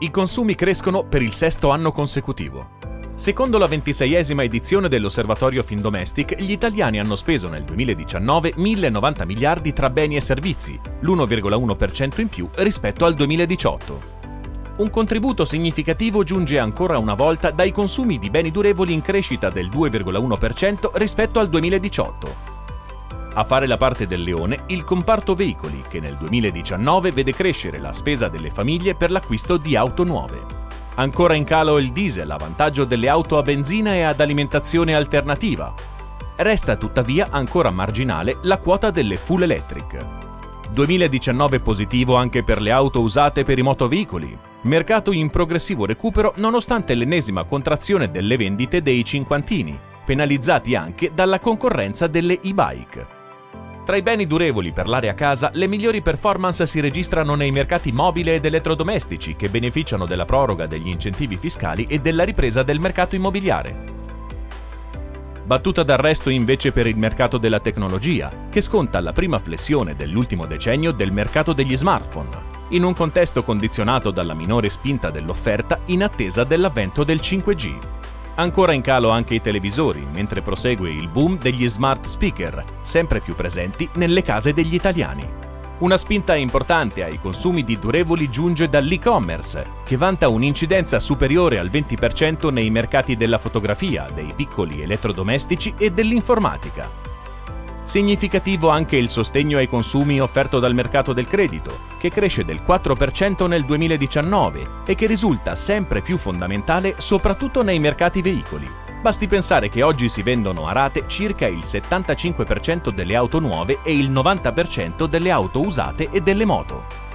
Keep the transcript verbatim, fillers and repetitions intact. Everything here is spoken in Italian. I consumi crescono per il sesto anno consecutivo. Secondo la ventiseiesima edizione dell'Osservatorio Findomestic, gli italiani hanno speso nel duemiladiciannove mille e novanta miliardi tra beni e servizi, l'uno virgola uno per cento in più rispetto al duemiladiciotto. Un contributo significativo giunge ancora una volta dai consumi di beni durevoli in crescita del due virgola uno per cento rispetto al duemiladiciotto. A fare la parte del leone il comparto veicoli, che nel duemiladiciannove vede crescere la spesa delle famiglie per l'acquisto di auto nuove. Ancora in calo il diesel a vantaggio delle auto a benzina e ad alimentazione alternativa. Resta tuttavia ancora marginale la quota delle full electric. duemiladiciannove positivo anche per le auto usate per i motoveicoli. Mercato in progressivo recupero nonostante l'ennesima contrazione delle vendite dei cinquantini, penalizzati anche dalla concorrenza delle e-bike. Tra i beni durevoli per l'area casa, le migliori performance si registrano nei mercati mobile ed elettrodomestici, che beneficiano della proroga degli incentivi fiscali e della ripresa del mercato immobiliare. Battuta d'arresto invece per il mercato della tecnologia, che sconta la prima flessione dell'ultimo decennio del mercato degli smartphone, in un contesto condizionato dalla minore spinta dell'offerta in attesa dell'avvento del cinque G. Ancora in calo anche i televisori, mentre prosegue il boom degli smart speaker, sempre più presenti nelle case degli italiani. Una spinta importante ai consumi di durevoli giunge dall'e-commerce, che vanta un'incidenza superiore al venti per cento nei mercati della fotografia, dei piccoli elettrodomestici e dell'informatica. Significativo anche il sostegno ai consumi offerto dal mercato del credito, che cresce del quattro per cento nel duemiladiciannove e che risulta sempre più fondamentale soprattutto nei mercati veicoli. Basti pensare che oggi si vendono a rate circa il settantacinque per cento delle auto nuove e il novanta per cento delle auto usate e delle moto.